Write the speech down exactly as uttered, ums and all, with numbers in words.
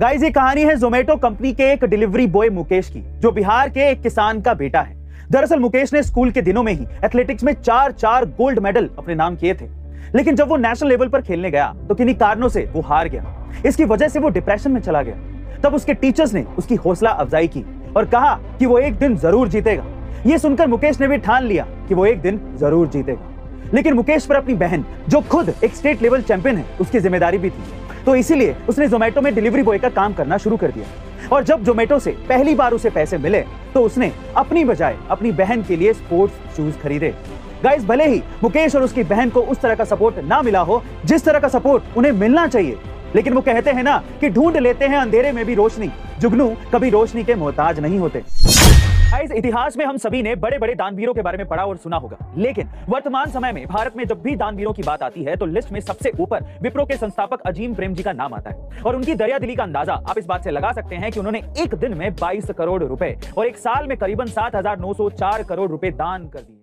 Guys, ये कहानी है जोमेटो कंपनी के एक डिलीवरी बॉय मुकेश की, जो बिहार के एक किसान का बेटा है। दरअसल मुकेश ने स्कूल के दिनों में ही एथलेटिक्स में चार चार गोल्ड मेडल अपने नाम किए थे, लेकिन जब वो नेशनल लेवल पर खेलने गया तो किन्हीं कारणों से वो हार गया। इसकी वजह से वो डिप्रेशन में चला गया। तब उसके टीचर्स ने उसकी हौसला अफजाई की और कहा कि वो एक दिन जरूर जीतेगा। ये सुनकर मुकेश ने भी ठान लिया कि वो एक दिन जरूर जीतेगा। लेकिन मुकेश पर अपनी बहन, जो खुद एक स्टेट लेवल चैंपियन है, उसकी जिम्मेदारी भी थी, तो इसीलिए उसने जोमेटो में डिलीवरी बॉय का काम करना शुरू कर दिया। और जब जोमेटो से पहली बार उसे पैसे मिले तो उसने अपनी बजाय अपनी बहन के लिए स्पोर्ट्स शूज खरीदे। गाइस, भले ही मुकेश और उसकी बहन को उस तरह का सपोर्ट ना मिला हो जिस तरह का सपोर्ट उन्हें मिलना चाहिए, लेकिन वो कहते हैं ना कि ढूंढ लेते हैं अंधेरे में भी रोशनी, जुगनू कभी रोशनी के मोहताज नहीं होते। गाइस, इतिहास में हम सभी ने बड़े बड़े दानवीरों के बारे में पढ़ा और सुना होगा, लेकिन वर्तमान समय में भारत में जब भी दानवीरों की बात आती है तो लिस्ट में सबसे ऊपर विप्रो के संस्थापक अजीम प्रेमजी का नाम आता है। और उनकी दरियादिली का अंदाजा आप इस बात से लगा सकते हैं कि उन्होंने एक दिन में बाईस करोड़ रुपए और एक साल में करीबन सात हजार नौ सौ चार करोड़ रुपए दान कर दिए।